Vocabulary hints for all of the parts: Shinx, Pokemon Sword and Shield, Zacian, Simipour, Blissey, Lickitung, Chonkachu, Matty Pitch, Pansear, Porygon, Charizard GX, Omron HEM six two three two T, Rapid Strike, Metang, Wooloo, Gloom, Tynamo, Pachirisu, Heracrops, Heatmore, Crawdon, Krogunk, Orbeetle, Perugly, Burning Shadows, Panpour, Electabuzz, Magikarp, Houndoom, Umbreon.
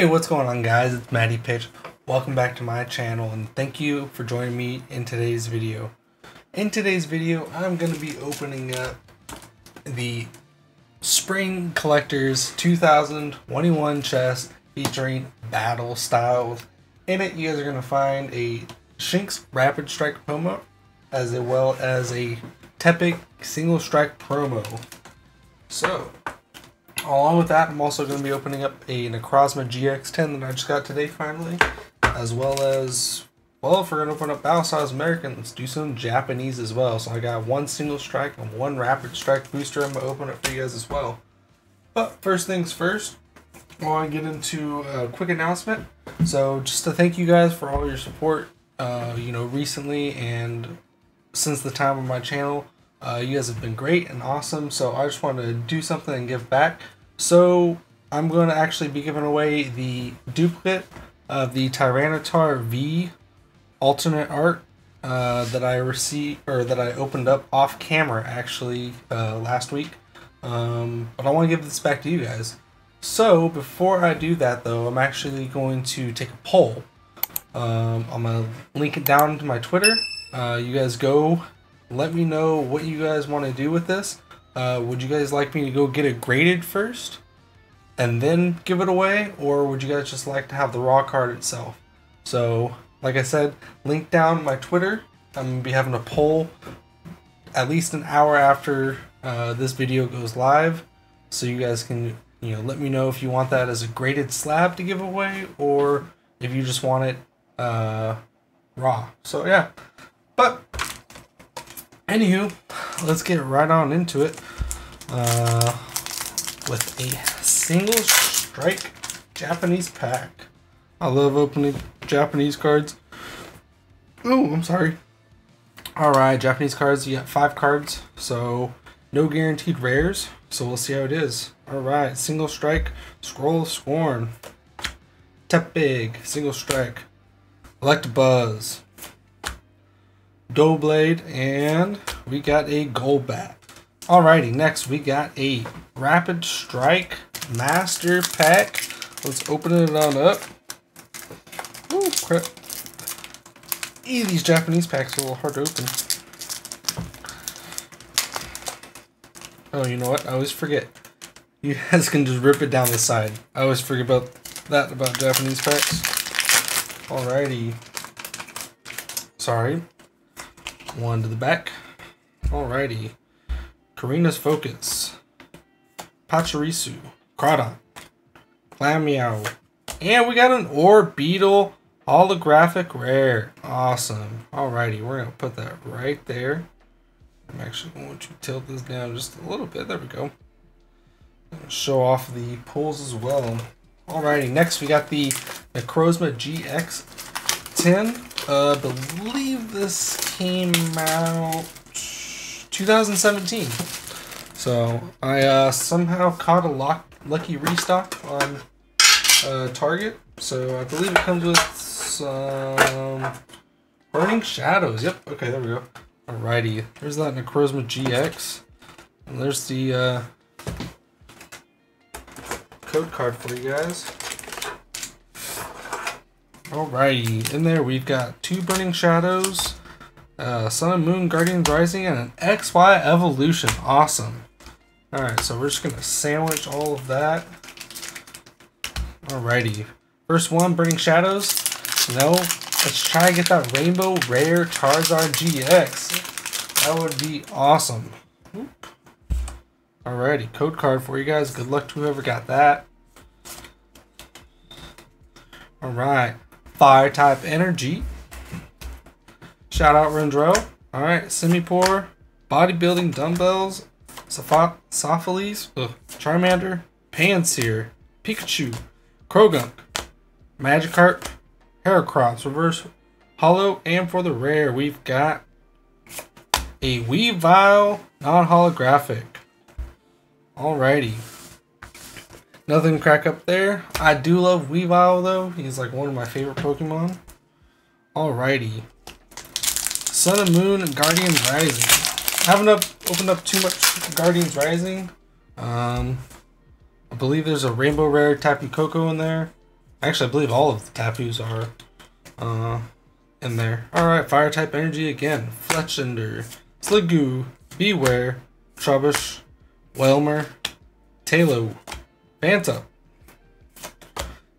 Hey, what's going on, guys? It's Matty Pitch. Welcome back to my channel, and thank you for joining me in today's video. In today's video, I'm going to be opening up the Spring Collectors 2021 chest featuring battle styles. In it, you guys are going to find a Shinx Rapid Strike promo, as well as a Tepic Single Strike promo. So, along with that, I'm also going to be opening up a Necrozma GX10 that I just got today, finally. As well as, well, if we're going to open up Battle Styles American, let's do some Japanese as well. So I got one Single Strike and one Rapid Strike booster I'm going to open up for you guys as well. But first things first, I want to get into a quick announcement. So just to thank you guys for all your support, you know, recently and since the time of my channel. You guys have been great and awesome, so I just want to do something and give back. So I'm going to actually be giving away the duplicate of the Tyranitar V alternate art that I received, or that I opened up off camera actually last week. But I want to give this back to you guys. So before I do that, though, I'm actually going to take a poll. I'm gonna link it down to my Twitter. You guys go. Let me know what you guys want to do with this. Would you guys like me to go get it graded first and then give it away? Or would you guys just like to have the raw card itself? So, like I said, link down my Twitter. I'm going to be having a poll at least an hour after this video goes live. So you guys can, you know, let me know if you want that as a graded slab to give away or if you just want it raw. So, yeah. But anywho, let's get right on into it with a Single Strike Japanese pack. I love opening Japanese cards. Oh, I'm sorry. Alright, Japanese cards, you got 5 cards, so no guaranteed rares, so we'll see how it is. Alright, Single Strike, Scroll of Scorn, Tepig, Single Strike, Electabuzz, Doughblade, and we got a Golbat. Alrighty, next we got a Rapid Strike Master Pack. Let's open it on up. Ooh, crap. These Japanese packs are a little hard to open. Oh, you know what? I always forget. You guys can just rip it down the side. I always forget about that about Japanese packs. Alrighty. Sorry. One to the back. Alrighty. Karina's Focus. Pachirisu. Crawdon. Clammeow. And we got an Orbeetle holographic rare. Awesome. Alrighty, we're gonna put that right there. I'm actually going to tilt this down just a little bit. There we go. Show off the pulls as well. Alrighty, next we got the Necrozma GX10. I believe this came out 2017, so I somehow caught a lucky restock on Target, so I believe it comes with some Burning Shadows. Yep, okay, there we go. Alrighty, there's that Necrozma GX, and there's the code card for you guys. Alrighty, in there we've got 2 Burning Shadows, Sun and Moon, Guardians Rising, and an XY Evolution. Awesome. Alright, so we're just going to sandwich all of that. Alrighty. First one, Burning Shadows. No, let's try to get that Rainbow Rare Charizard GX. That would be awesome. Alrighty, code card for you guys. Good luck to whoever got that. Alright. Fire type energy. Shout out Rendro. Alright, Simipour, Bodybuilding Dumbbells, Sophiles, Charmander, Pansear, Pikachu, Krogunk, Magikarp, Heracrops, Reverse Hollow, and for the rare we've got a Weavile non-holographic. Alrighty. Nothing to crack up there. I do love Weavile though. He's like one of my favorite Pokemon. Alrighty. Sun and Moon and Guardians Rising. I haven't opened up too much Guardians Rising. I believe there's a Rainbow Rare Tapu Koko in there. Actually, I believe all of the Tapus are in there. Alright, Fire-type energy again. Fletchender, Sliggoo, Beware, Trubbish, Whelmer, Talo, Banta,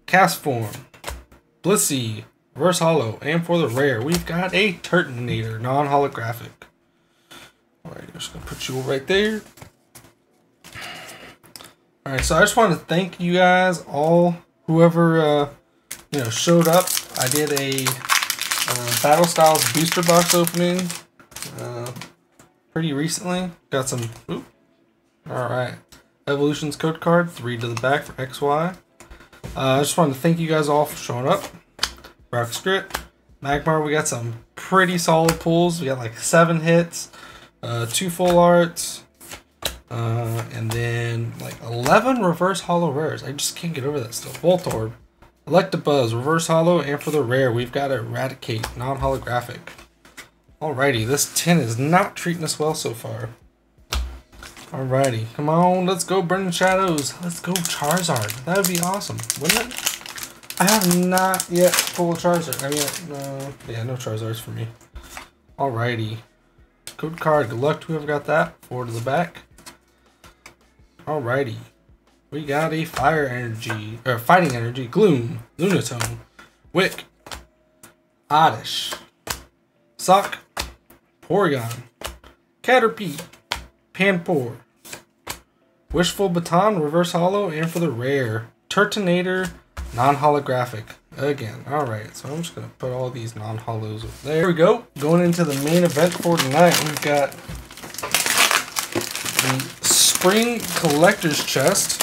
Cast Form, Blissey, Reverse Hollow, and for the rare, we've got a Turtonator, non-holographic. Alright, I'm just going to put you right there. Alright, so I just want to thank you guys all, whoever, you know, showed up. I did a Battle Styles booster box opening pretty recently. Got some, oop, alright, Evolution's code card, 3 to the back for XY. I just wanted to thank you guys all for showing up. Rock Script, Magmar, we got some pretty solid pulls. We got like 7 hits, 2 full arts. And then like 11 reverse hollow rares. I just can't get over that stuff. Voltorb, Electabuzz, reverse hollow, and for the rare, we've got Eradicate, non-holographic. Alrighty, this tin is not treating us well so far. Alrighty, come on, let's go Burning Shadows. Let's go Charizard. That would be awesome, wouldn't it? I have not yet pulled Charizard. I mean, yeah, no Charizards for me. Alrighty. Code card, good luck to whoever got that. 4 to the back. Alrighty, we got a fire energy, or fighting energy, Gloom, Lunatone, Wick, Oddish, Sock, Porygon, Caterpie, Panpour, Wishful Baton, reverse hollow, and for the rare, Turtonator, non-holographic, again. Alright, so I'm just going to put all these non-holos up there. There we go, going into the main event for tonight, we've got the Spring Collector's Chest.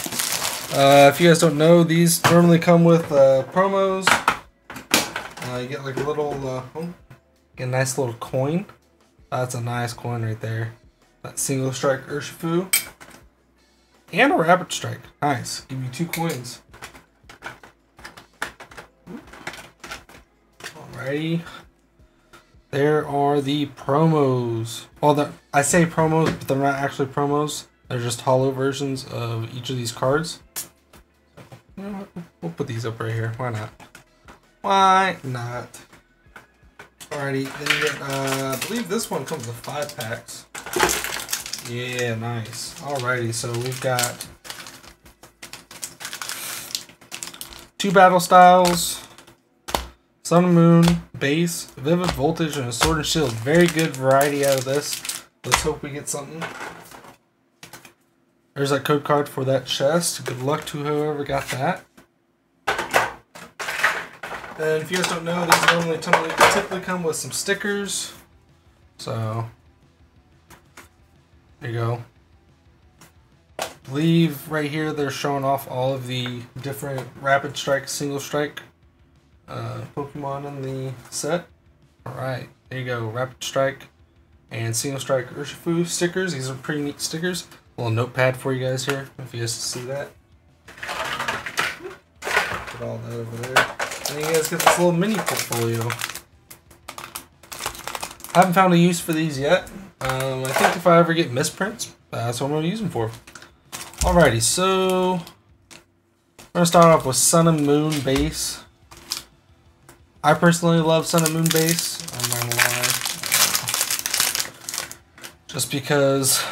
If you guys don't know, these normally come with promos. You get like a little, get a nice little coin. That's a nice coin right there. That Single Strike Urshifu. And a Rapid Strike. Nice. Give you 2 coins. Alrighty. There are the promos. Well, I say promos, but they're not actually promos. They're just hollow versions of each of these cards. You know what? We'll put these up right here. Why not? Why not? Alrighty, then you get, I believe this one comes with 5 packs. Yeah, nice. Alrighty, so we've got 2 Battle Styles, Sun and Moon, Base, Vivid Voltage, and a Sword and Shield. Very good variety out of this. Let's hope we get something. There's that code card for that chest. Good luck to whoever got that. And if you guys don't know, these normally typically come with some stickers. So, there you go. I believe right here they're showing off all of the different Rapid Strike, Single Strike Pokemon in the set. Alright, there you go. Rapid Strike and Single Strike Urshifu stickers. These are pretty neat stickers. Little notepad for you guys here, if you guys see that. Put all that over there. And you guys get this little mini portfolio. I haven't found a use for these yet. I think if I ever get misprints, that's what I'm going to use them for. Alrighty, so we're going to start off with Sun and Moon Base. I personally love Sun and Moon Base. I'm not going to lie. Just because...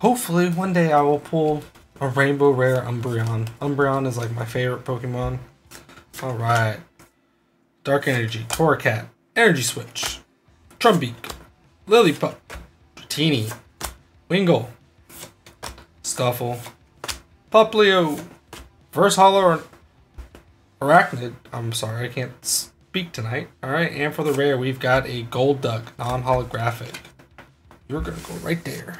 Hopefully, one day I will pull a Rainbow Rare Umbreon. Umbreon is like my favorite Pokemon. Alright. Dark Energy, Torracat, Energy Switch, Trumbeak, Lillipup, Dratini, Wingull, Scuffle, Popplio, Reverse Hollow Arachnid. I'm sorry, I can't speak tonight. Alright, and for the rare, we've got a Golduck, non-holographic. You're gonna go right there.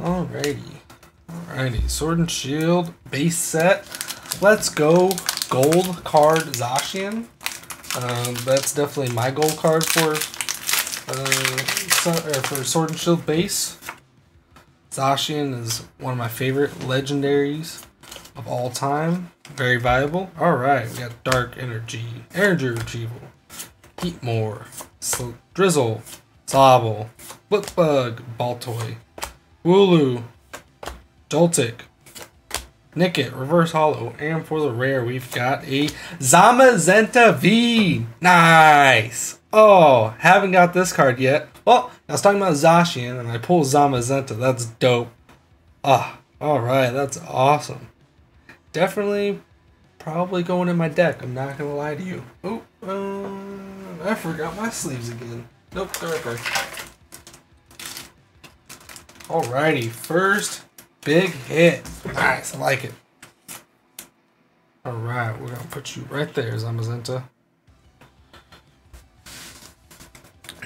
Alrighty, Sword and Shield, base set. Let's go, gold card Zacian. That's definitely my gold card for Sword and Shield base. Zacian is one of my favorite legendaries of all time. Very valuable. Alright, we got Dark Energy, Energy Retrieval, Heatmore, Drizzle, Sobble, Blipbug, Baltoy, Wooloo, Joltik, Nickit, Reverse Hollow. And for the rare, we've got a Zamazenta V. Nice. Oh, haven't got this card yet. Well, I was talking about Zacian, and I pulled Zamazenta. That's dope. Ah, all right. That's awesome. Definitely probably going in my deck. I'm not going to lie to you. Oh, I forgot my sleeves again. Nope, darker. Alrighty, first big hit. Nice, I like it. Alright, we're going to put you right there, Zamazenta.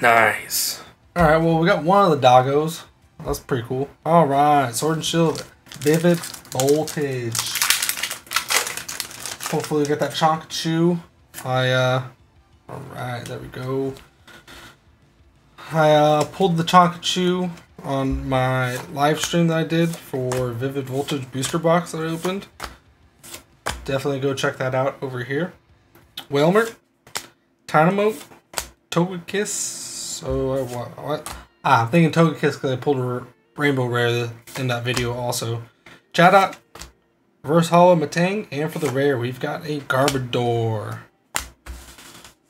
Nice. Alright, well, we got one of the doggos. That's pretty cool. Alright, Sword and Shield, Vivid Voltage. Hopefully we get that Chonkachu. Alright, there we go. I pulled the Chonkachu on my live stream that I did for Vivid Voltage booster box that I opened. Definitely go check that out over here. Wailmer, Tynamo, Togekiss. I'm thinking Togekiss because I pulled a Rainbow Rare in that video also. Chadot, Reverse Hollow Metang, and for the rare, we've got a Garbodor.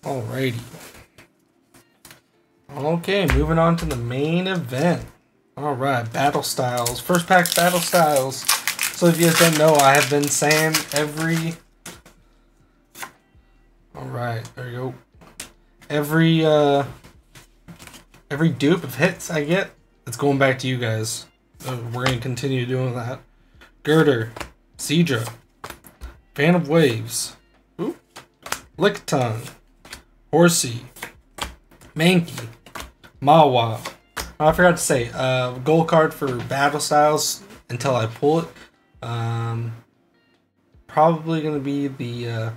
Alrighty. Okay, moving on to the main event. Alright, Battle Styles. First pack Battle Styles. So if you guys don't know, I have been saying every... Alright, there you go. Every dupe of hits I get, it's going back to you guys. So we're going to continue doing that. Girder, Seedra, Fan of Waves, ooh, Lickitung, Horsey, Mankey, Mawile. I forgot to say, gold card for Battle Styles until I pull it. Probably going to be the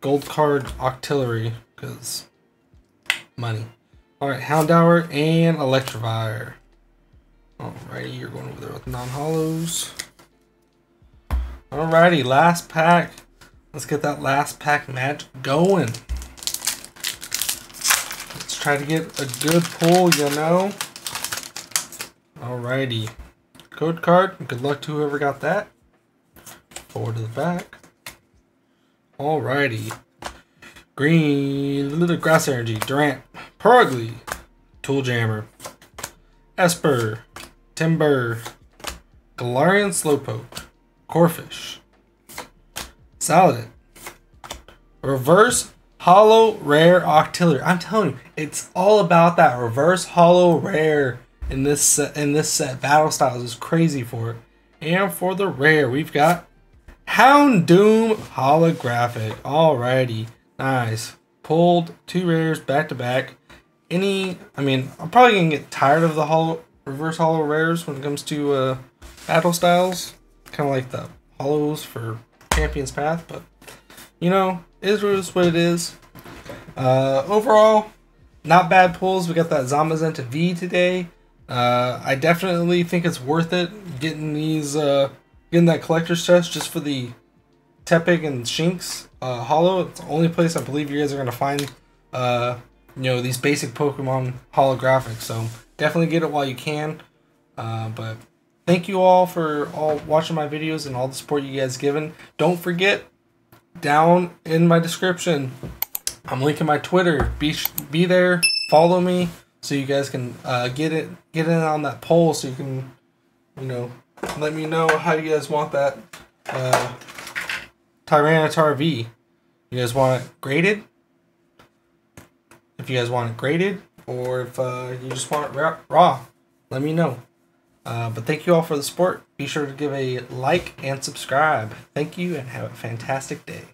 gold card Octillery because money. Alright, Houndour and Electivire. Alrighty, you're going over there with non-hollows. Alrighty, last pack. Let's get that last pack match going. Try to get a good pull, you know. Alrighty. Code card. Good luck to whoever got that. Forward to the back. Alrighty. Green. Little Grass Energy. Durant. Perugly. Tool Jammer. Esper. Timber. Galarian Slowpoke. Corphish. Saladin. Reverse Hollow Rare Octillery. I'm telling you, it's all about that reverse hollow rare in this set, Battle Styles is crazy for it. And for the rare, we've got Houndoom holographic. Alrighty, nice. Pulled two rares back to back. I'm probably gonna get tired of the reverse hollow rares when it comes to Battle Styles. Kind of like the hollows for Champion's Path, but you know, is what it is. Overall, not bad pulls. We got that Zamazenta V today. I definitely think it's worth it getting these, getting that collector's chest just for the Tepic and Shinx hollow. It's the only place I believe you guys are gonna find, you know, these basic Pokemon holographics. So definitely get it while you can. But thank you all for watching my videos and all the support you guys given. Don't forget, down in my description I'm linking my Twitter. Be there, follow me so you guys can get in on that poll, so you can, you know, let me know how you guys want that Tyranitar V. You guys want it graded, if you guys want it graded, or if you just want it raw, let me know. But thank you all for the support. Be sure to give a like and subscribe. Thank you and have a fantastic day.